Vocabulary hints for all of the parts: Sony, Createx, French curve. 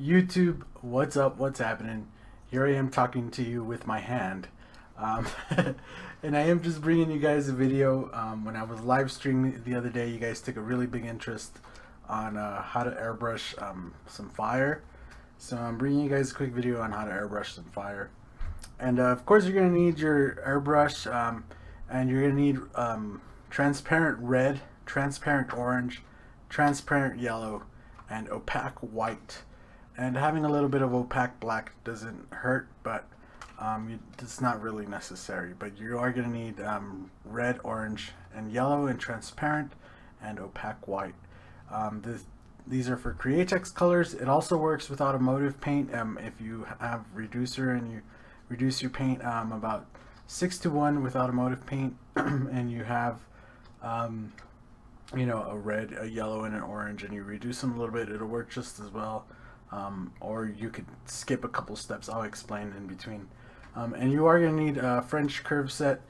YouTube, what's up, what's happening? Here I am talking to you with my hand, and I am just bringing you guys a video. When I was live streaming the other day, you guys took a really big interest on how to airbrush some fire, so I'm bringing you guys a quick video on how to airbrush some fire. And of course you're going to need your airbrush, and you're going to need transparent red, transparent orange, transparent yellow, and opaque white. And having a little bit of opaque black doesn't hurt, but it's not really necessary. But you are going to need red, orange, and yellow, and transparent, and opaque white. These are for Createx colors. It also works with automotive paint. If you have reducer and you reduce your paint about 6 to 1 with automotive paint, and you have you know, a red, a yellow, and an orange, and you reduce them a little bit, it'll work just as well. Or you could skip a couple steps. I'll explain in between. And you are going to need a French curve set,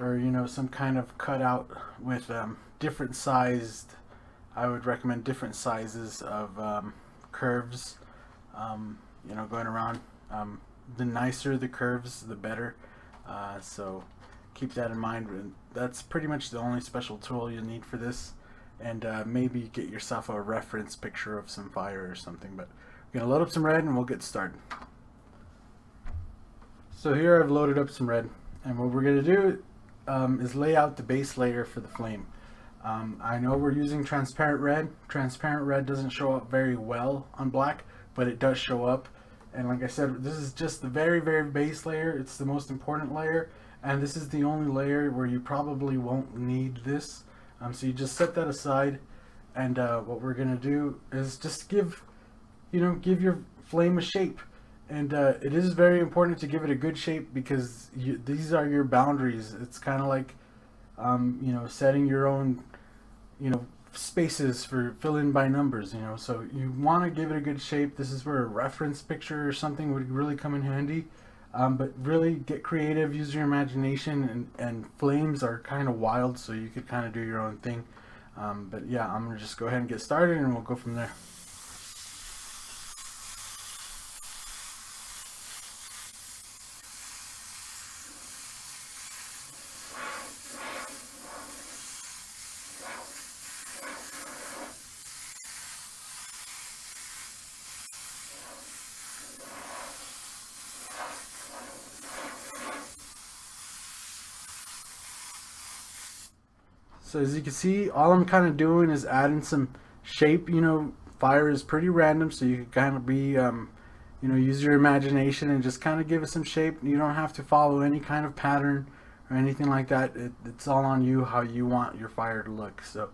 or you know, some kind of cutout with different sized, I would recommend different sizes of curves, you know, going around. The nicer the curves, the better, so keep that in mind. That's pretty much the only special tool you'll need for this. And maybe get yourself a reference picture of some fire or something, but we're gonna load up some red and we'll get started. So here I've loaded up some red, and what we're gonna do is lay out the base layer for the flame. I know we're using transparent red. Transparent red doesn't show up very well on black, but it does show up, and like I said, this is just the very, very base layer. It's the most important layer, and this is the only layer where you probably won't need this, so you just set that aside. And what we're gonna do is just give, you know, give your flame a shape. And it is very important to give it a good shape, because these are your boundaries. It's kind of like, you know, setting your own, you know, spaces for fill in by numbers, you know, so you want to give it a good shape. This is where a reference picture or something would really come in handy. But really get creative, use your imagination, and flames are kind of wild, so you could kind of do your own thing. But yeah, I'm gonna just go ahead and get started, and we'll go from there. So as you can see, all I'm kind of doing is adding some shape. You know, fire is pretty random, so you can kind of be, you know, use your imagination and just kind of give it some shape. You don't have to follow any kind of pattern or anything like that. It's all on you how you want your fire to look. So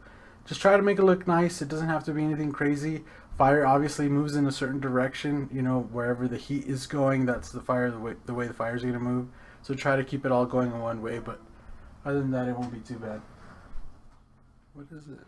just try to make it look nice. It doesn't have to be anything crazy. Fire obviously moves in a certain direction. You know, wherever the heat is going, that's the fire, the way the fires are going to move. So try to keep it all going in one way, but other than that, it won't be too bad. What is it?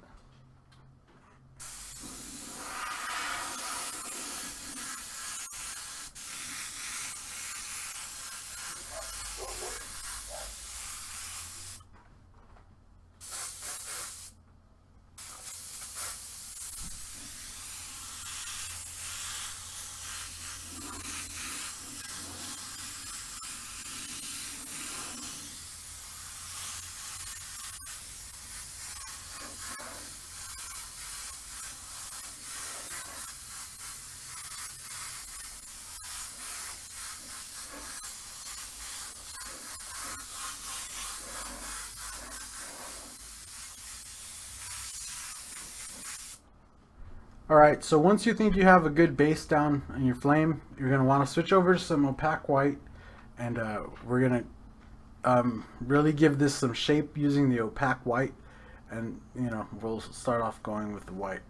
Alright, so once you think you have a good base down on your flame, you're going to want to switch over to some opaque white, and we're going to really give this some shape using the opaque white, and you know, we'll start off going with the white.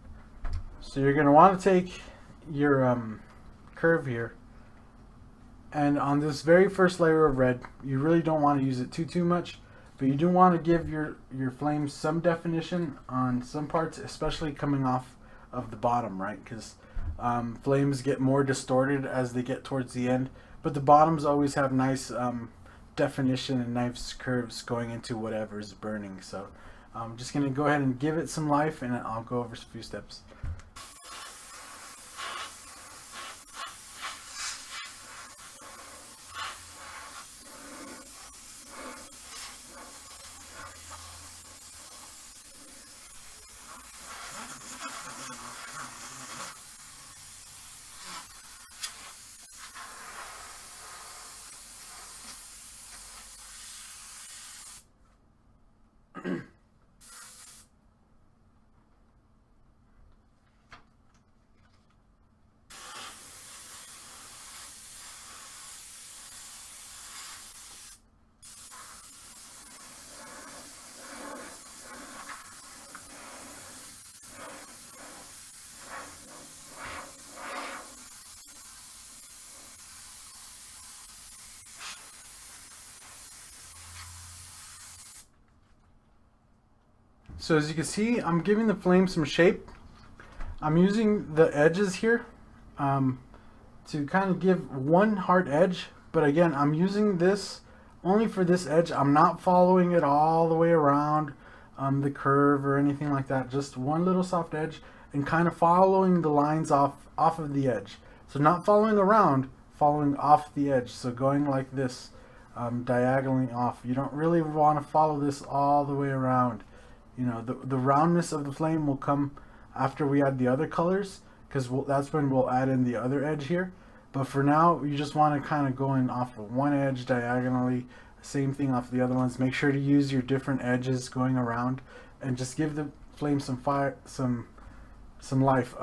So you're going to want to take your curve here, and on this very first layer of red, you really don't want to use it too much, but you do want to give your flame some definition on some parts, especially coming off of the bottom, right? Because flames get more distorted as they get towards the end, but the bottoms always have nice definition and nice curves going into whatever is burning. So I'm just going to go ahead and give it some life, and I'll go over a few steps. So as you can see, I'm giving the flame some shape. I'm using the edges here to kind of give one hard edge, but again, I'm using this only for this edge. I'm not following it all the way around the curve or anything like that, just one little soft edge and kind of following the lines off of the edge. So not following around, following off the edge. So going like this, diagonally off. You don't really want to follow this all the way around. You know, the roundness of the flame will come after we add the other colors, because that's when we'll add in the other edge here. But for now, you just want to kind of go in off of one edge diagonally, same thing off the other ones. Make sure to use your different edges going around and just give the flame some fire, some life.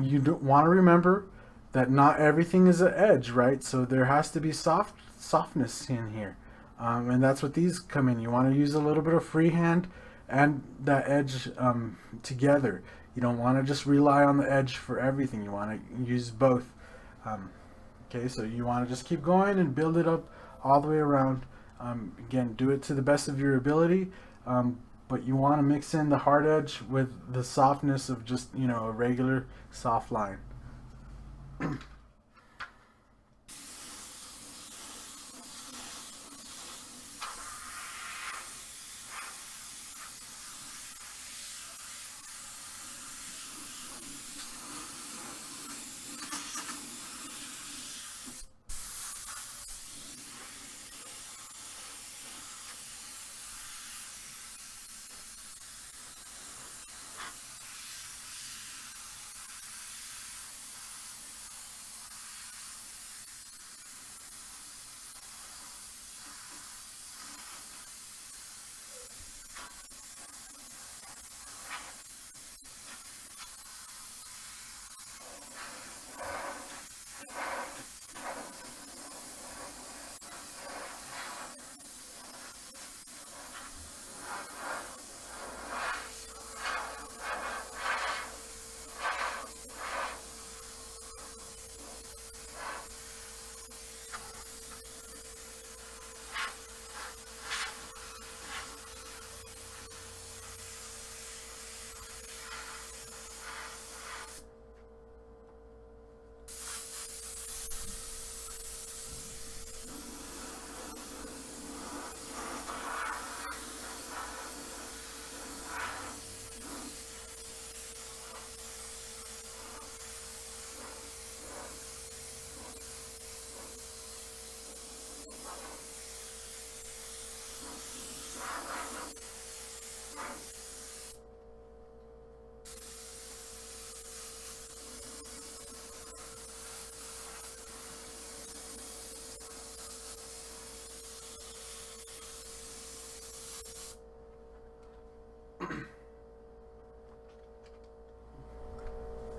You don't want to remember that not everything is an edge, right? So there has to be softness in here, and that's what these come in. You want to use a little bit of freehand and that edge together. You don't want to just rely on the edge for everything. You want to use both. Okay, so you want to just keep going and build it up all the way around. Again, do it to the best of your ability, but you want to mix in the hard edge with the softness of just, you know, a regular soft line.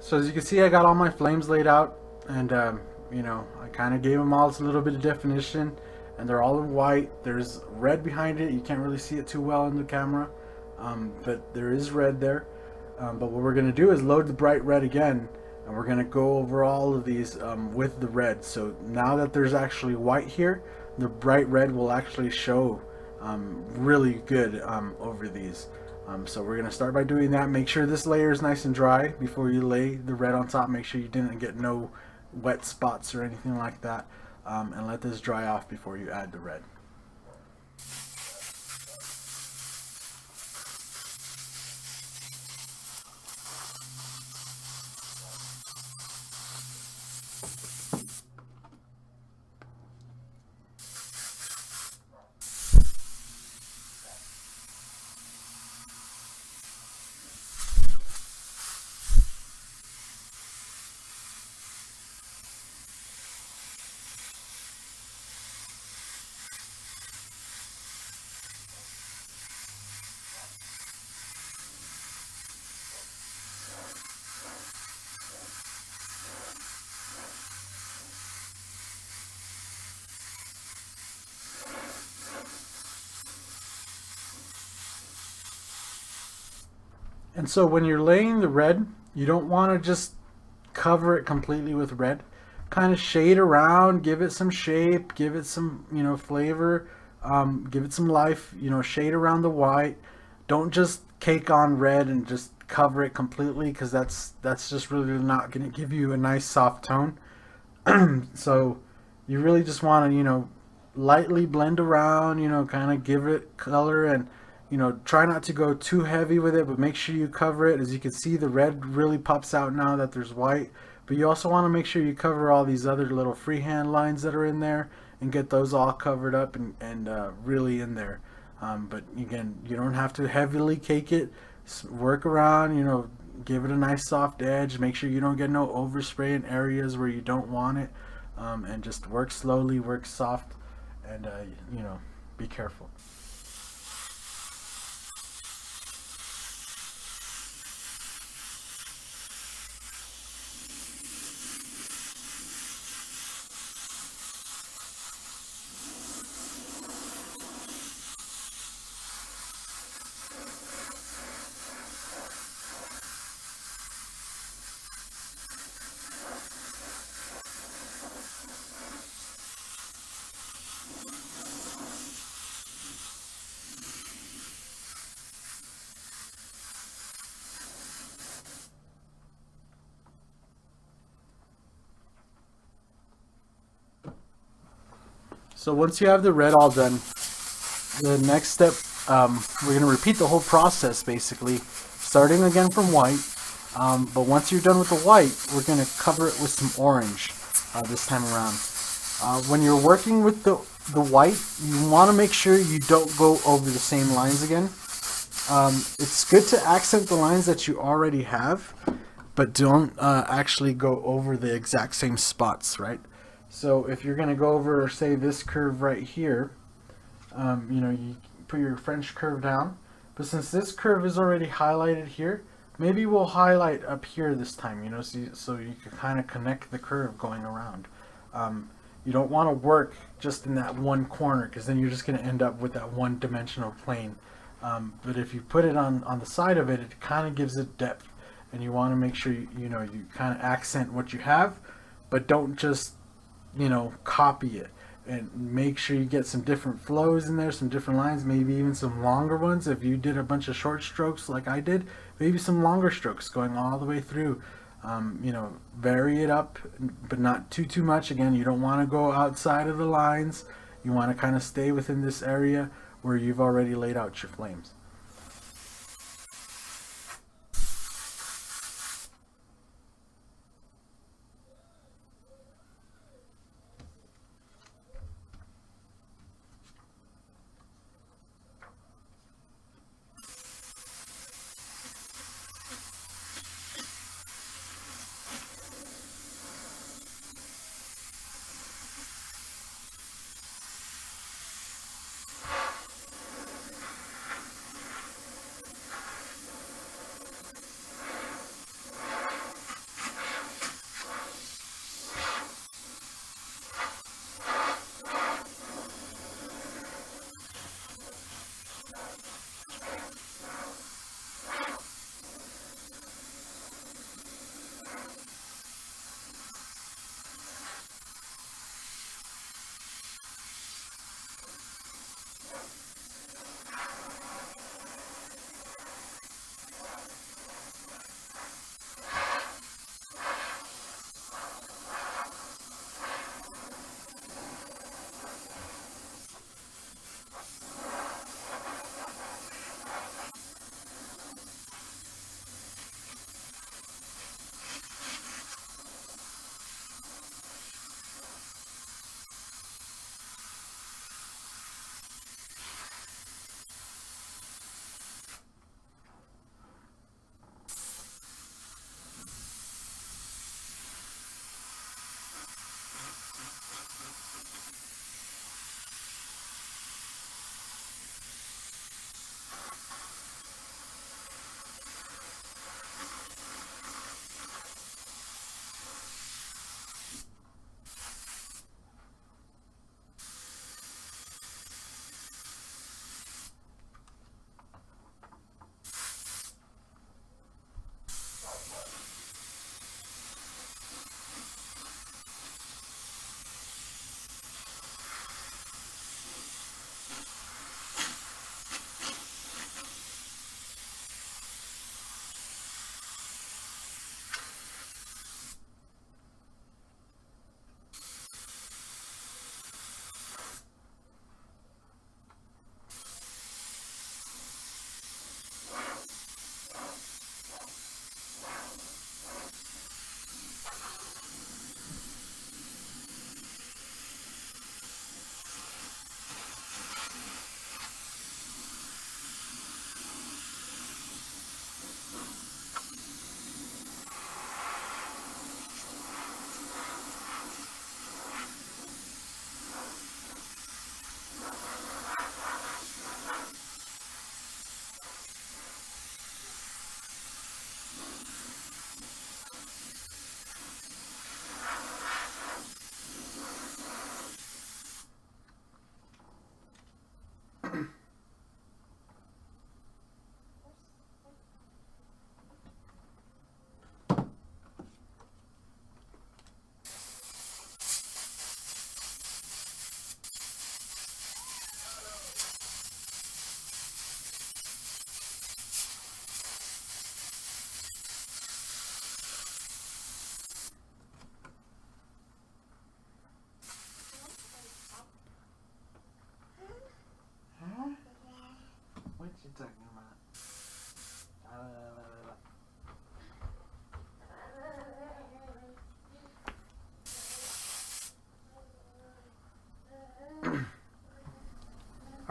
So as you can see, I got all my flames laid out, and you know, I kind of gave them all a little bit of definition, and they're all in white. There's red behind it. You can't really see it too well in the camera, but there is red there. But what we're going to do is load the bright red again, and we're going to go over all of these with the red. So now that there's actually white here, the bright red will actually show really good over these. So we're going to start by doing that. Make sure this layer is nice and dry before you lay the red on top. Make sure you didn't get no wet spots or anything like that, and let this dry off before you add the red. And so when you're laying the red, you don't want to just cover it completely with red. Kind of shade around, give it some shape, give it some, you know, flavor, give it some life, you know, shade around the white. Don't just cake on red and just cover it completely, because that's just really not going to give you a nice soft tone. So you really just want to, you know, lightly blend around, you know, kind of give it color, and, you know, try not to go too heavy with it, but make sure you cover it. As you can see, the red really pops out now that there's white, but you also want to make sure you cover all these other little freehand lines that are in there and get those all covered up and really in there. But again, you don't have to heavily cake it. Work around, you know, give it a nice soft edge. Make sure you don't get no overspray in areas where you don't want it, and just work slowly, work soft, and you know, be careful. So once you have the red all done, the next step, we're going to repeat the whole process basically, starting again from white. But once you're done with the white, we're going to cover it with some orange this time around. When you're working with the white, you want to make sure you don't go over the same lines again. It's good to accent the lines that you already have, but don't actually go over the exact same spots, right? So if you're going to go over, say, this curve right here, you know, you put your French curve down. But since this curve is already highlighted here, maybe we'll highlight up here this time, you know, so you can kind of connect the curve going around. You don't want to work just in that one corner, because then you're just going to end up with that one-dimensional plane. But if you put it on the side of it, it kind of gives it depth. And you want to make sure, you know, you kind of accent what you have, but don't just, you know, copy it, and make sure you get some different flows in there, some different lines, maybe even some longer ones. If you did a bunch of short strokes like I did, maybe some longer strokes going all the way through. You know, vary it up, but not too much. Again, you don't want to go outside of the lines. You want to kind of stay within this area where you've already laid out your flames.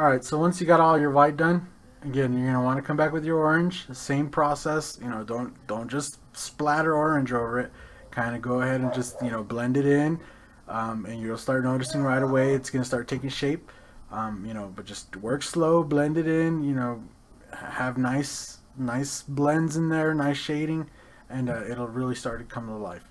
Alright, so once you got all your white done, again, you're going to want to come back with your orange. The same process, you know, don't just splatter orange over it. Kind of go ahead and just, you know, blend it in, and you'll start noticing right away it's going to start taking shape. You know, but just work slow, blend it in, you know, have nice blends in there, nice shading, and it'll really start to come to life.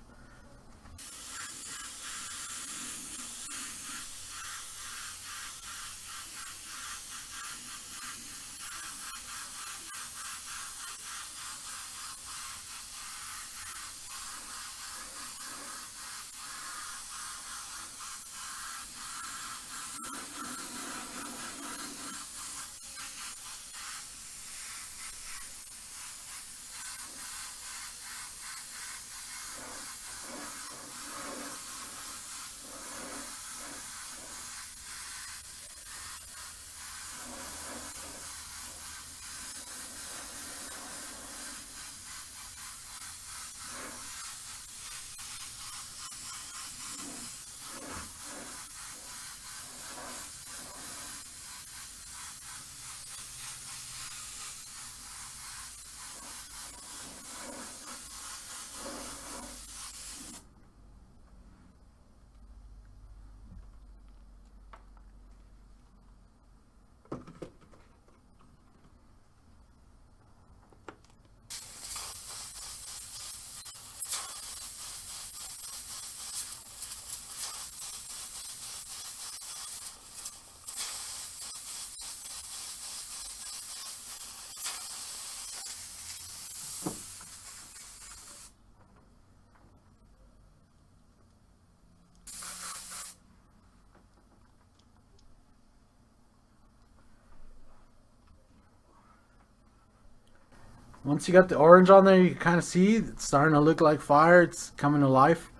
Once you got the orange on there, you can kind of see it's starting to look like fire. It's coming to life.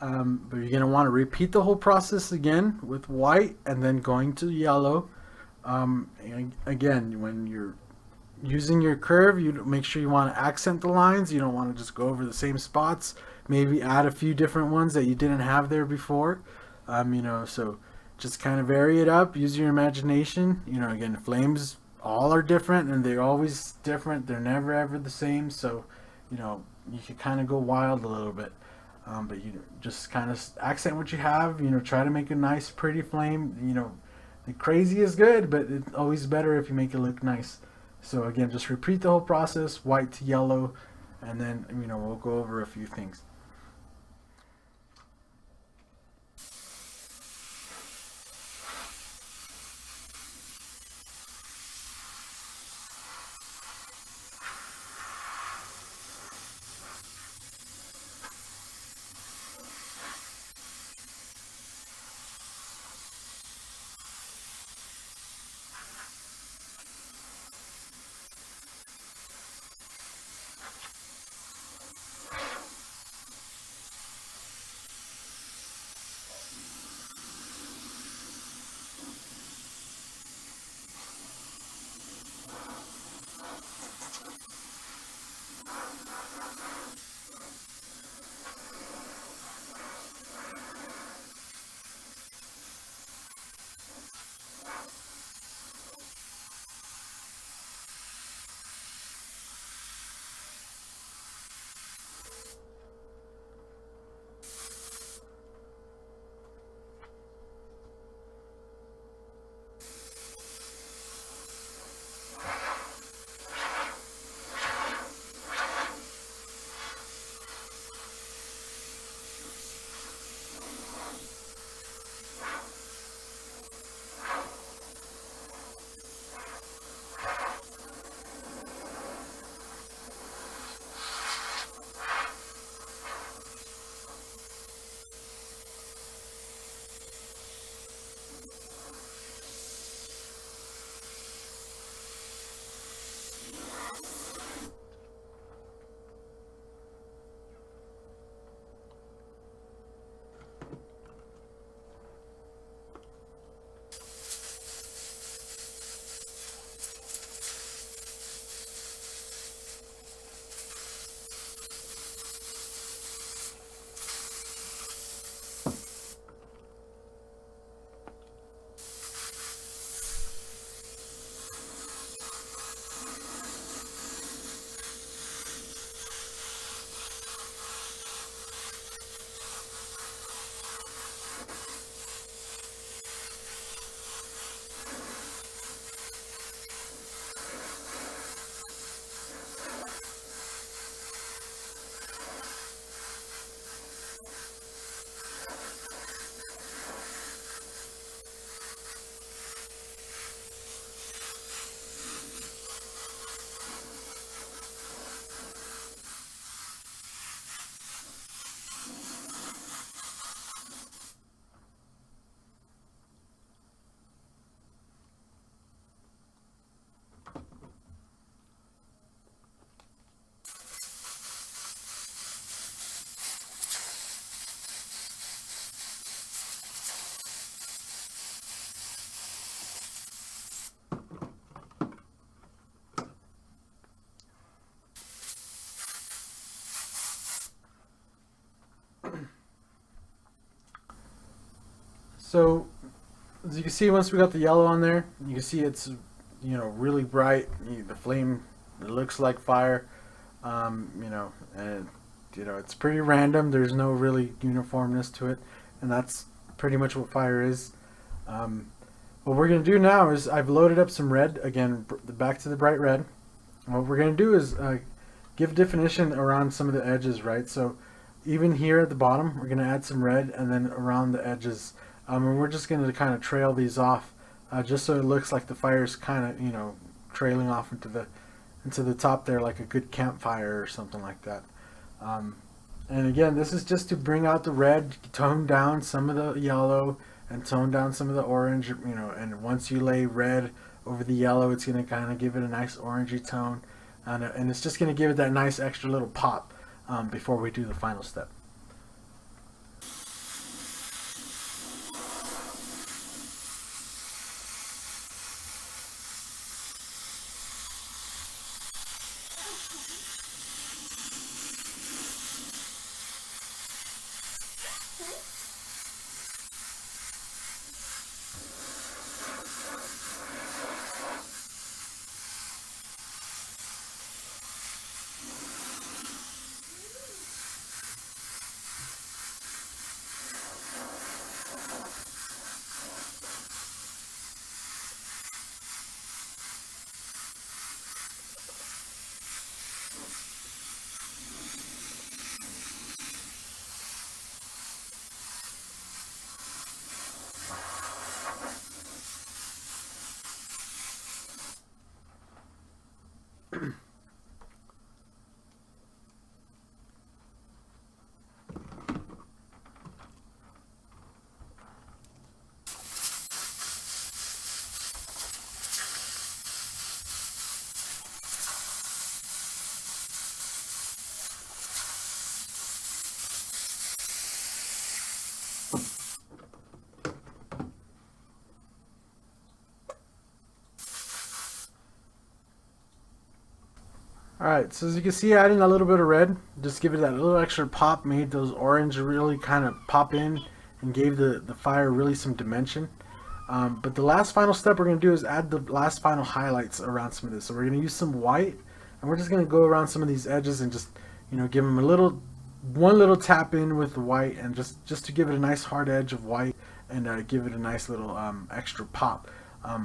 But you're going to want to repeat the whole process again with white and then going to yellow. And again, when you're using your curve, you make sure you want to accent the lines. You don't want to just go over the same spots. Maybe add a few different ones that you didn't have there before. You know, so just kind of vary it up. Use your imagination. You know, again, flames all are different, and they're always different. They're never ever the same. So, you know, you could kind of go wild a little bit, but you just kind of accent what you have. You know, try to make a nice, pretty flame. You know, the crazy is good, but it's always better if you make it look nice. So again, just repeat the whole process, white to yellow, and then, you know, we'll go over a few things. So as you can see, once we got the yellow on there, you can see it's, you know, really bright. The flame, it looks like fire, you know, and you know, it's pretty random. There's no really uniformness to it, and that's pretty much what fire is. What we're going to do now is I've loaded up some red, again, back to the bright red. What we're going to do is give definition around some of the edges, right? So even here at the bottom, we're going to add some red, and then around the edges, and we're just going to kind of trail these off, just so it looks like the fire's kind of, you know, trailing off into the top there, like a good campfire or something like that. And again, this is just to bring out the red, tone down some of the yellow, and tone down some of the orange, you know. And once you lay red over the yellow, it's going to kind of give it a nice orangey tone, and it's just going to give it that nice extra little pop before we do the final step. Alright, so as you can see, adding a little bit of red, just give it that little extra pop, made those orange really kind of pop in and gave the fire really some dimension. But the last final step we're going to do is add the last final highlights around some of this. So we're going to use some white, and we're just going to go around some of these edges and just, you know, give them a little, one little tap in with the white, and just to give it a nice hard edge of white, and give it a nice little extra pop.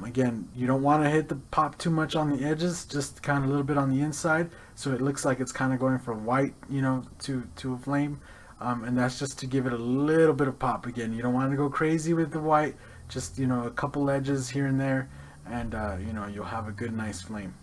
Again, you don't want to hit the pop too much on the edges, just kind of a little bit on the inside, so it looks like it's kind of going from white, you know, to a flame, and that's just to give it a little bit of pop. Again, you don't want to go crazy with the white, just, you know, a couple edges here and there, and you know, you'll have a good nice flame.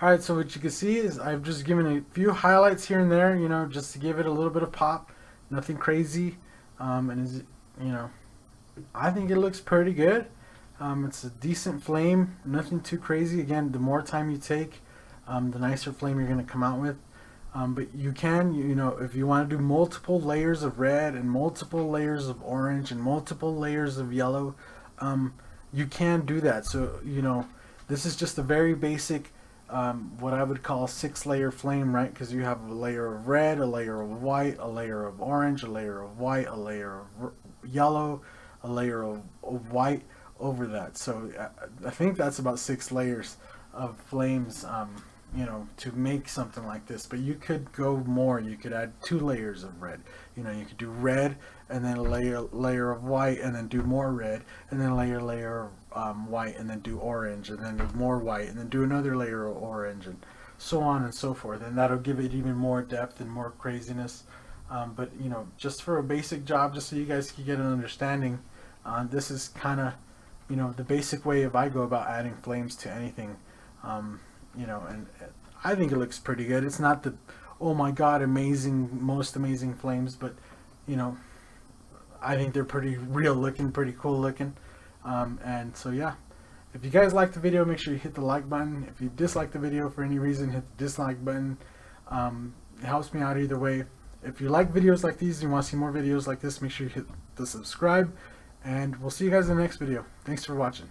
Alright, so what you can see is I've just given a few highlights here and there, you know, just to give it a little bit of pop. Nothing crazy. And you know, I think it looks pretty good. It's a decent flame, nothing too crazy. Again, the more time you take, the nicer flame you're going to come out with. But you can, you know, if you want to do multiple layers of red and multiple layers of orange and multiple layers of yellow, you can do that. So, you know, this is just a very basic, what I would call 6-layer flame, right? Because you have a layer of red, a layer of white, a layer of orange, a layer of white, a layer of yellow, a layer of white over that. So I think that's about 6 layers of flames, you know, to make something like this. But you could go more. You could add 2 layers of red. You know, you could do red and then a layer of white, and then do more red, and then layer of white, and then do orange, and then more white, and then do another layer of orange, and so on and so forth. And that'll give it even more depth and more craziness. But you know, just for a basic job, just so you guys can get an understanding, this is kind of, you know, the basic way if I go about adding flames to anything. You know, and I think it looks pretty good. It's not the, oh my god, amazing, most amazing flames, but you know, I think they're pretty real looking, pretty cool looking. And so yeah, if you guys like the video, make sure you hit the like button. If you dislike the video for any reason, hit the dislike button. It helps me out either way. If you like videos like these and you want to see more videos like this, make sure you hit the subscribe, and we'll see you guys in the next video. Thanks for watching.